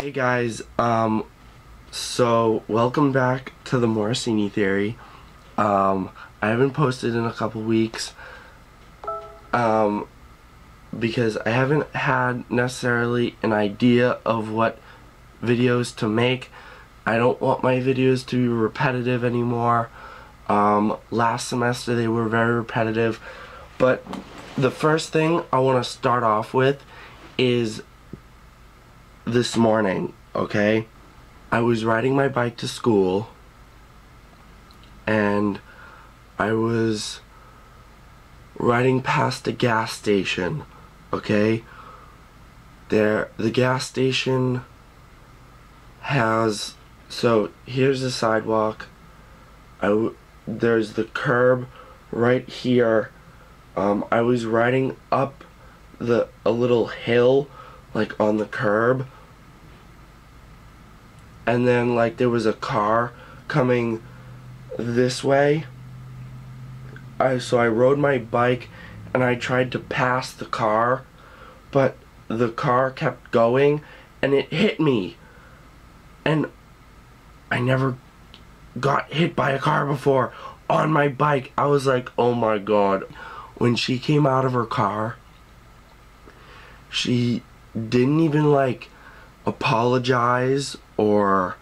Hey guys, so welcome back to the Morosini Theory. I haven't posted in a couple weeks, because I haven't had necessarily an idea of what videos to make. I don't want my videos to be repetitive anymore. Last semester they were very repetitive, but the first thing I want to start off with is this morning, okay? I was riding my bike to school and I was riding past a gas station, okay? The gas station has, so here's the sidewalk. There's the curb right here. I was riding up a little hill, like on the curb, and then like there was a car coming this way. So I rode my bike and I tried to pass the car, but the car kept going and it hit me, and I never got hit by a car before on my bike. I was like, oh my god. When she came out of her car, she didn't even like apologize, or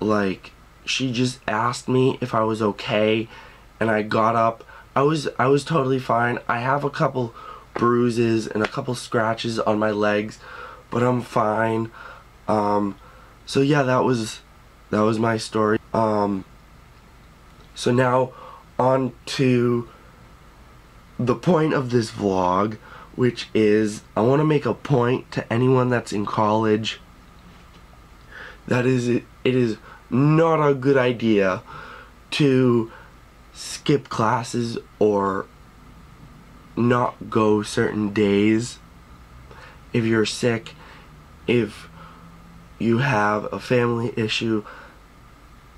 like she just asked me if I was okay, and I got up. I was totally fine. I have a couple bruises and a couple scratches on my legs, but I'm fine. So yeah, that was my story. So now on to the point of this vlog, which is I want to make a point to anyone that's in college that it is not a good idea to skip classes or not go certain days if you're sick, if you have a family issue.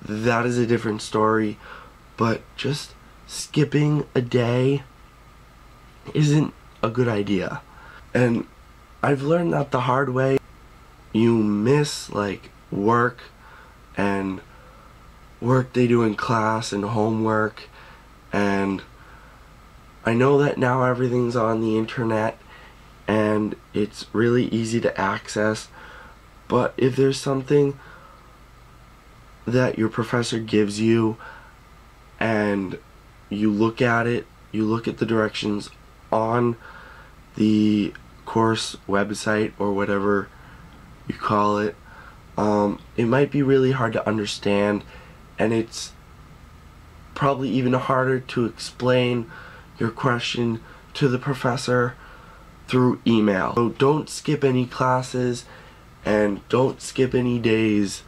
That is a different story, but just skipping a day isn't a good idea. And I've learned that the hard way. You miss like work they do in class and homework, and I know that now everything's on the internet and it's really easy to access, but if there's something that your professor gives you and you look at it, you look at the directions on the course website or whatever you call it, it might be really hard to understand, and it's probably even harder to explain your question to the professor through email. So don't skip any classes and don't skip any days.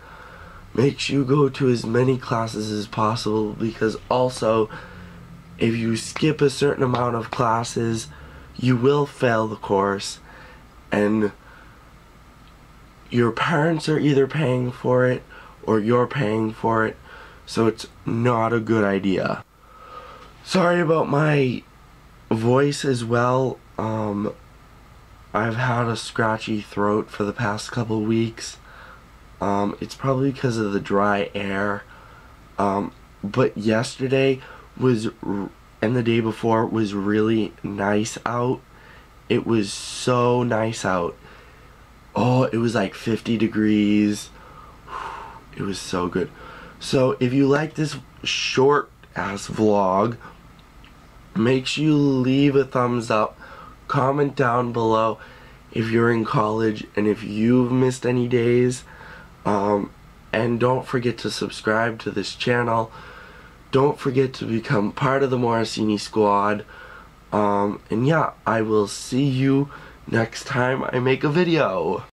Make sure you go to as many classes as possible, because also if you skip a certain amount of classes, you will fail the course, and your parents are either paying for it or you're paying for it, so it's not a good idea. Sorry about my voice as well. I've had a scratchy throat for the past couple weeks. It's probably because of the dry air, but yesterday and the day before was really nice out. It was so nice out. Oh, it was like 50 degrees. It was so good. So if you like this short ass vlog, make sure you leave a thumbs up, comment down below if you're in college and if you've missed any days, and don't forget to subscribe to this channel. Don't forget to become part of the Morosini squad. And yeah, I will see you next time I make a video.